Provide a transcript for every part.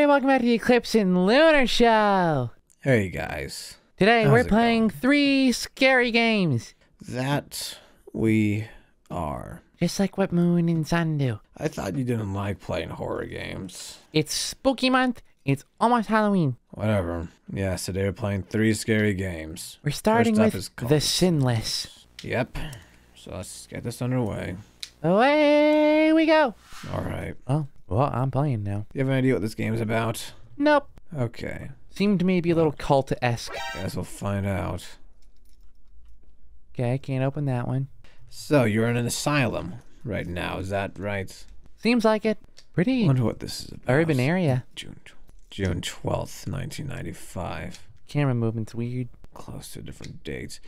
everybody, welcome back to the Eclipse and Lunar Show. Hey guys. Today we're playing three scary games. That we are. Just like what Moon and Sun do. I thought you didn't like playing horror games. It's spooky month. It's almost Halloween. Whatever. Yeah, so today we're playing three scary games. We're starting with The Sinless. Yep. So let's get this underway. Away we go. All right. Oh. Well, I'm playing now. You have an idea what this game's about? Nope. Okay. Seemed maybe a little cult-esque. Guess we'll find out. Okay, can't open that one. So, you're in an asylum right now, is that right? Seems like it. Pretty. I wonder what this is about. Urban area. June 12th, 1995. Camera movement's weird. Close to a different date.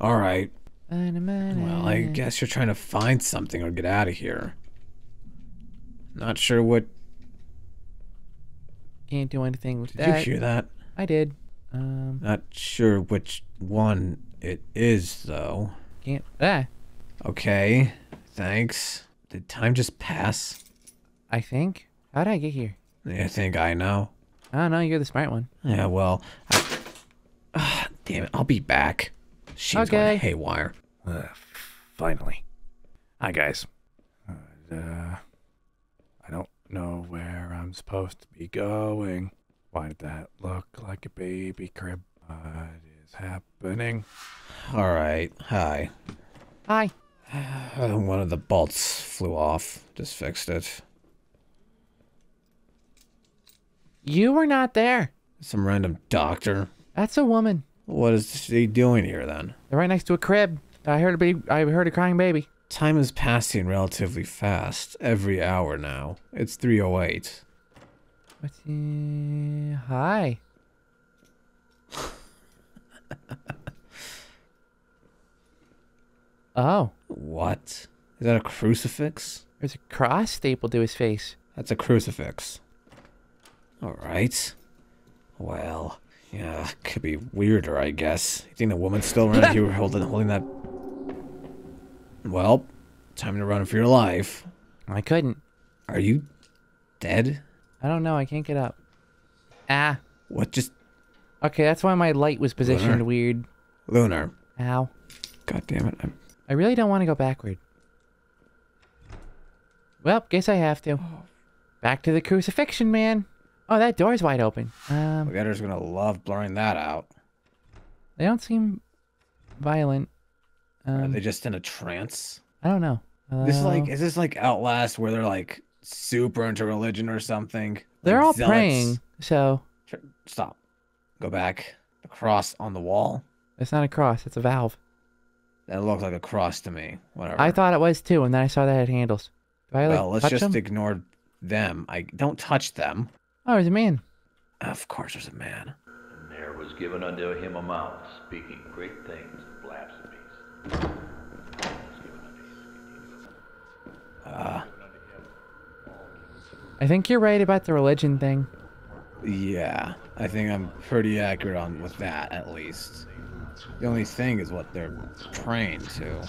All right. Well, I guess you're trying to find something or get out of here. Not sure what. Can't do anything with that. Did you hear that? I did. Not sure which one it is, though. Can't. Ah. Okay. Thanks. Did time just pass? I think. How'd I get here? I think I know. I don't know. You're the smart one. Yeah, well. Damn it. I'll be back. She's going haywire. Finally. Hi, guys. I don't know where I'm supposed to be going. Why did that look like a baby crib? What is happening? All right. Hi. Hi. One of the bolts flew off. Just fixed it. You were not there. Some random doctor. That's a woman. What is she doing here then? They're right next to a crib. I heard a crying baby. Time is passing relatively fast. Every hour now. It's 3:08. What's in... Hi. Oh. What? Is that a crucifix? There's a cross stapled to his face. That's a crucifix. All right. Well, yeah, could be weirder, I guess. You think the woman's still around here holding that... Well, time to run for your life. I couldn't. Are you dead? I don't know. I can't get up. Ah. What just... Okay, that's why my light was positioned Lunar. Weird. Lunar. Ow. God damn it. I really don't want to go backward. Well, guess I have to. Back to the crucifixion, man. Oh, that door's wide open. The editor's gonna love blurring that out. They don't seem violent. Are they just in a trance? I don't know. Is this like Outlast where they're like super into religion or something? They're like all zealots? Praying, so... Stop. Go back. The cross on the wall? It's not a cross, it's a valve. That looked like a cross to me. Whatever. I thought it was too, and then I saw that it had handles. Do I, well, like, let's just ignore them. I don't touch them. Oh, there's a man. Of course there's a man. And there was given unto him a mouth, speaking great things, blasphemy. I think you're right about the religion thing. Yeah, I think I'm pretty accurate on with that, at least. The only thing is what they're praying to.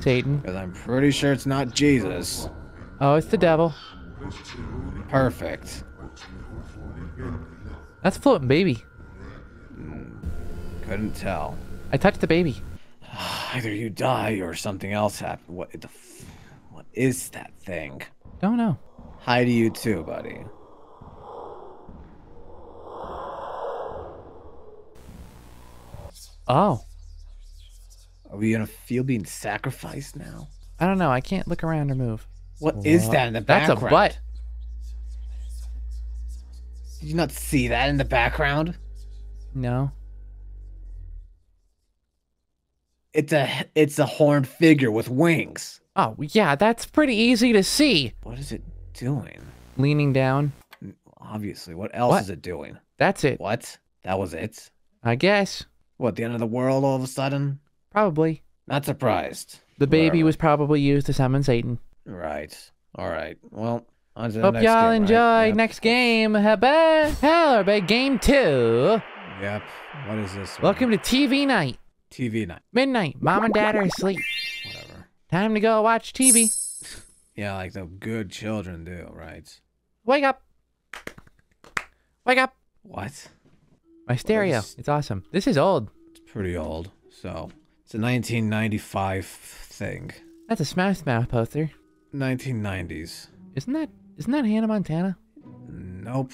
Satan. Because I'm pretty sure it's not Jesus. Oh, it's the devil. Perfect. That's a floating baby. Couldn't tell. I touched the baby. Either you die or something else happened. What is that thing? Don't know. Hi to you too, buddy. Oh. Are we gonna feel being sacrificed now? I don't know. I can't look around or move. What is that in the background? That's a butt. Did you not see that in the background? No. It's a horned figure with wings. Oh, yeah, that's pretty easy to see. What is it doing? Leaning down. Obviously. What else is it doing? That's it. What? That was it? I guess. What, the end of the world all of a sudden? Probably. Not surprised. The baby was probably used to summon Satan. Right. All right. Well, on to the next game. Hope y'all enjoy. Right? Yep. Next game. Hell, game 2. Yep. What is this one? Welcome to TV night. TV night. Midnight. Mom and Dad are asleep. Whatever. Time to go watch TV. Yeah, like the good children do, right? Wake up. Wake up! What? My stereo. What is... It's awesome. This is old. It's pretty old. So, it's a 1995 thing. That's a Smash Mouth poster. 1990s. Isn't that Hannah Montana? Nope.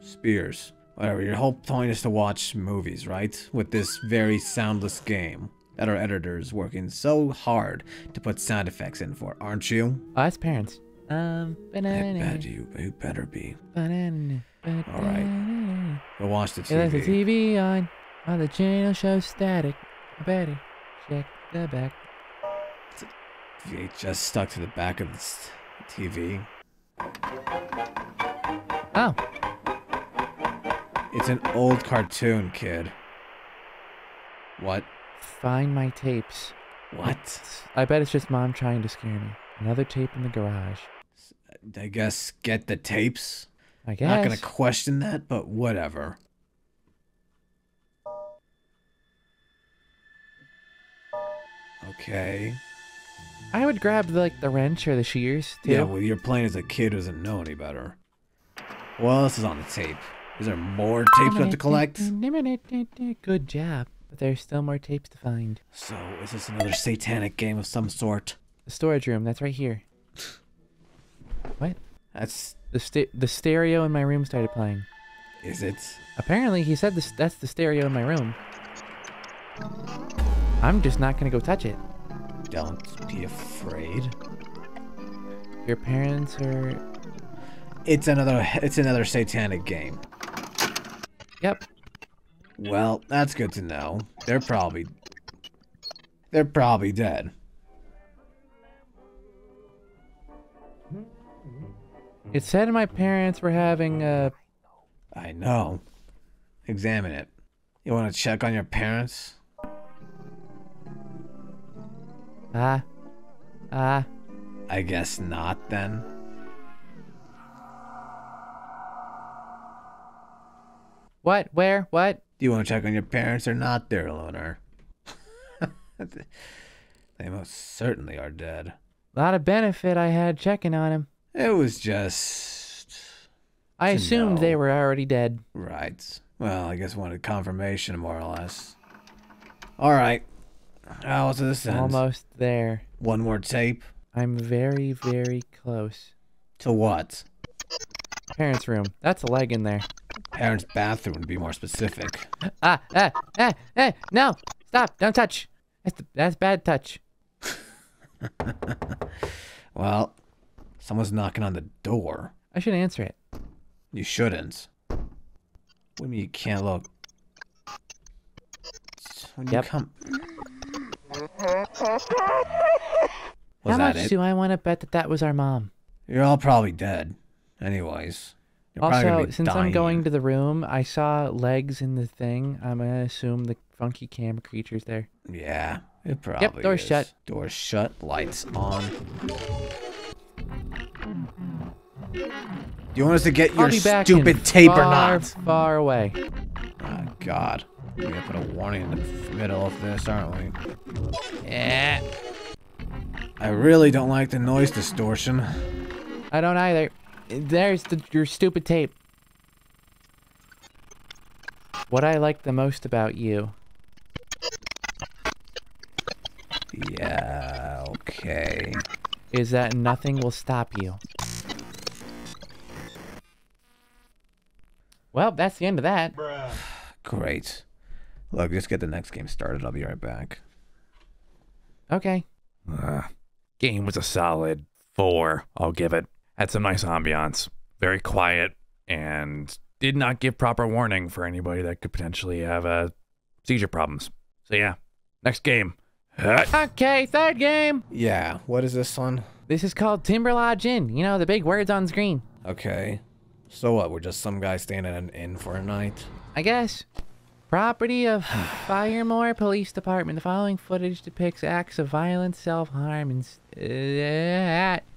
Spears. Whatever, your whole point is to watch movies, right? With this very soundless game that our editor is working so hard to put sound effects in for, aren't you? Oh, that's parents. Banana. I bet you better be. Banana. Alright. We'll watch the TV. Yeah, there's the TV on. On the channel show static. I better check the back. VHS stuck to the back of the TV. Oh. It's an old cartoon, kid. What? Find my tapes. What? I bet it's just Mom trying to scare me. Another tape in the garage. I guess get the tapes? I guess. Not gonna question that, but whatever. Okay. I would grab, like, the wrench or the shears, too. Yeah, well, you're playing as a kid who doesn't know any better. What else is on the tape? Is there more tapes left to collect? Good job. But there's still more tapes to find. So, is this another satanic game of some sort? The storage room, that's right here. What? That's... The stereo in my room started playing. Is it? Apparently, he said this, that's the stereo in my room. I'm just not gonna go touch it. Don't be afraid. Your parents are... It's another satanic game. Yep. Well, that's good to know. They're probably dead. It said my parents were having a... I know. Examine it. You want to check on your parents? I guess not, then. What? Where? What? Do you want to check on your parents or not, there, Lunar? They most certainly are dead. A lot of benefit I had checking on him. It was just... I assumed they were already dead. Right. Well, I guess I wanted confirmation, more or less. All right. How's this end? Almost there. One more tape? I'm very, very close. To what? Parents' room. That's a leg in there. Parents' bathroom, to be more specific. No! Stop! Don't touch! That's bad touch. Well, someone's knocking on the door. I should answer it. You shouldn't. What do you mean you can't look? When you come... Was How much it? Do I want to bet that was our mom? You're all probably dead. Anyways. Also, since dying. I'm going to the room, I saw legs in the thing. I'm going to assume the funky cam creature's there. Yeah, it probably is. Yep, door shut. Door shut, lights on. Do you want us to get your stupid tape or not? Far away. Oh, God. We're gonna put a warning in the middle of this, aren't we? Yeah. I really don't like the noise distortion. I don't either. There's your stupid tape. What I like the most about you. Yeah, okay. Is that nothing will stop you. Well, that's the end of that. Bruh. Great. Look, just get the next game started. I'll be right back. Okay. Game was a solid 4. I'll give it. Had some nice ambiance. Very quiet and did not give proper warning for anybody that could potentially have seizure problems. So yeah, next game. Okay, third game. Yeah, what is this one? This is called Timber Lodge Inn. You know, the big words on screen. Okay. So what, we're just some guy staying at an inn for a night? I guess. Property of Firemore Police Department. The following footage depicts acts of violence, self-harm, and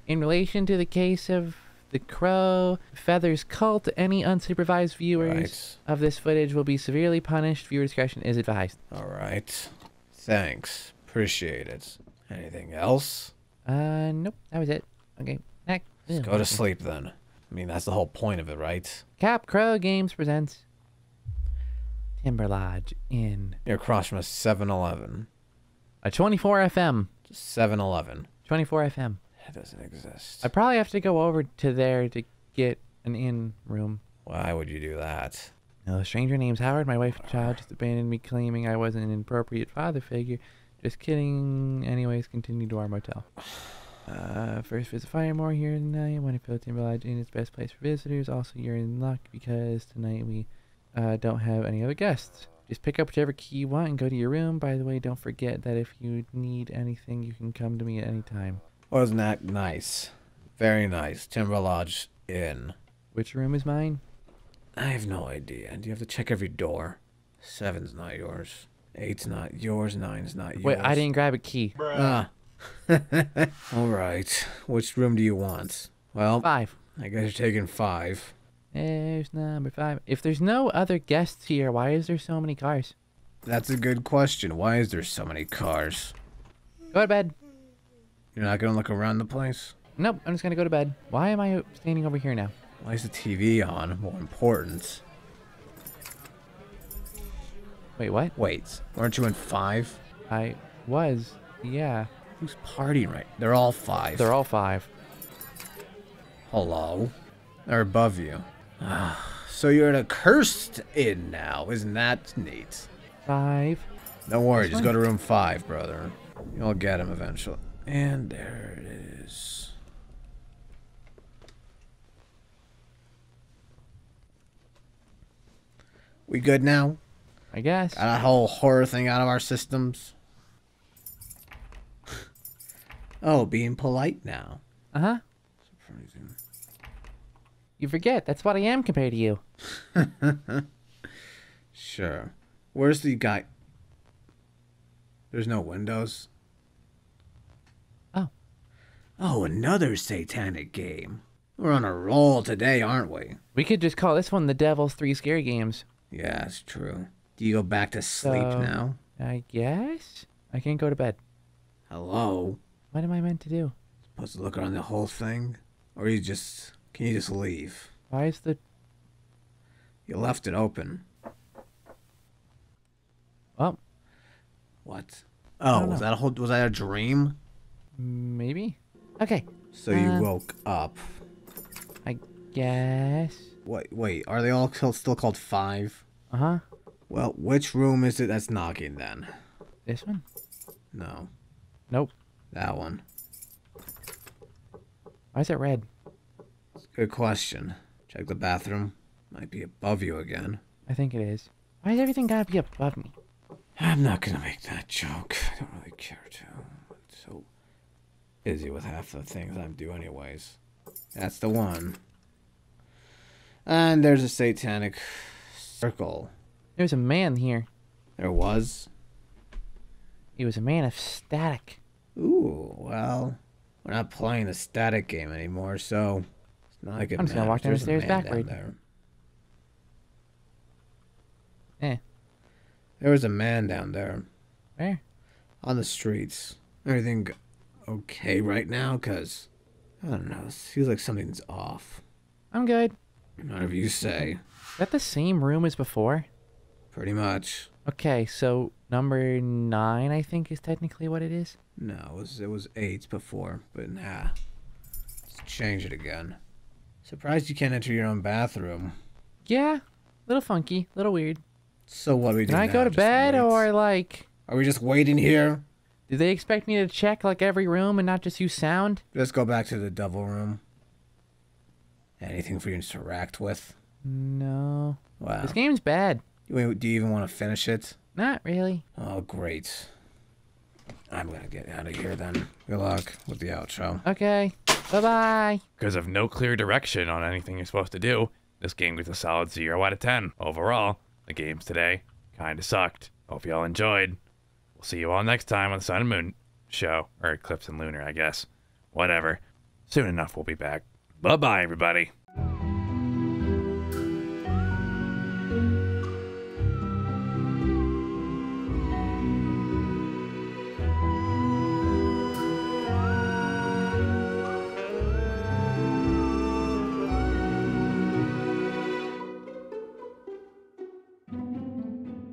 in relation to the case of the Crow Feathers Cult. Any unsupervised viewers of this footage will be severely punished. Viewer discretion is advised. All right. Thanks. Appreciate it. Anything else? Nope. That was it. Okay. Next. Let's go to sleep then. I mean, that's the whole point of it, right? Cap Crow Games presents Timber Lodge Inn. You're across from a 7-Eleven. A 24 FM. 7-Eleven. 24 FM. That doesn't exist. I probably have to go over to there to get an inn room. Why would you do that? No, a stranger named Howard, my wife and child, just abandoned me, claiming I wasn't an appropriate father figure. Just kidding. Anyways, continue to our motel. First visit Firemore here tonight. Want to feel Timber Lodge Inn is best place for visitors. Also, you're in luck because tonight we don't have any other guests. Just pick up whichever key you want and go to your room. By the way, don't forget that if you need anything, you can come to me at any time. Wasn't that nice? Very nice. Timber Lodge Inn. Which room is mine? I have no idea. Do you have to check every door? 7's not yours. 8's not yours. 9's not yours. Wait, I didn't grab a key. Ah. All right. Which room do you want? Well, 5. I guess you're taking 5. There's number 5. If there's no other guests here, why is there so many cars? That's a good question. Why is there so many cars? Go to bed. You're not going to look around the place? Nope, I'm just going to go to bed. Why am I standing over here now? Why is the TV on? More important. Wait, what? Wait, weren't you in 5? I was, yeah. Who's partying right? They're all 5. They're all 5. Hello? They're above you. So you're in a cursed inn now, isn't that neat? 5. Don't worry, just go to room 5, brother. You'll get him eventually. And there it is. We good now? I guess. Got that whole horror thing out of our systems. Oh, being polite now. Uh-huh. Surprising. You forget, that's what I am compared to you. Sure. Where's the guy? There's no windows. Oh. Oh, another satanic game. We're on a roll today, aren't we? We could just call this one the Devil's 3 Scary Games. Yeah, that's true. Do you go back to sleep now? I guess? I can't go to bed. Hello? What am I meant to do? Supposed to look around the whole thing? Or you just... Can you just leave? Why is the... You left it open. Well. What? Oh, was that a whole... Was that a dream? Maybe. Okay. So you woke up. I guess. Wait. Are they all still called 5? Uh-huh. Well, which room is it that's knocking then? This one? No. Nope. That one. Why is it red? Good question. Check the bathroom. Might be above you again. I think it is. Why does everything gotta be above me? I'm not gonna make that joke. I don't really care to. I'm so busy with half the things I do anyways. That's the one. And there's a satanic circle. There's a man here. There was? He was a man of static. Ooh, well, we're not playing the static game anymore, so... Not like I'm just gonna walk down the stairs backward. There was a man down there. Where? On the streets. Everything okay right now? Cause I don't know. It feels like something's off. I'm good. Whatever you say. Is that the same room as before? Pretty much. Okay, so number 9, I think, is technically what it is. No, it was 8 before, but nah. Let's change it again. Surprised you can't enter your own bathroom. Yeah. Little funky. Little weird. So what do we do now? Can I go to bed or like... Are we just waiting here? Do they expect me to check like every room and not just use sound? Let's go back to the double room. Anything for you to interact with? No. Wow. This game's bad. Do you even want to finish it? Not really. Oh, great. I'm going to get out of here then. Good luck with the outro. Okay. Bye-bye. Because of no clear direction on anything you're supposed to do, this game gets a solid 0 out of 10. Overall, the games today kind of sucked. Hope y'all enjoyed. We'll see you all next time on the Sun and Moon Show. Or Eclipse and Lunar, I guess. Whatever. Soon enough, we'll be back. Bye-bye, everybody.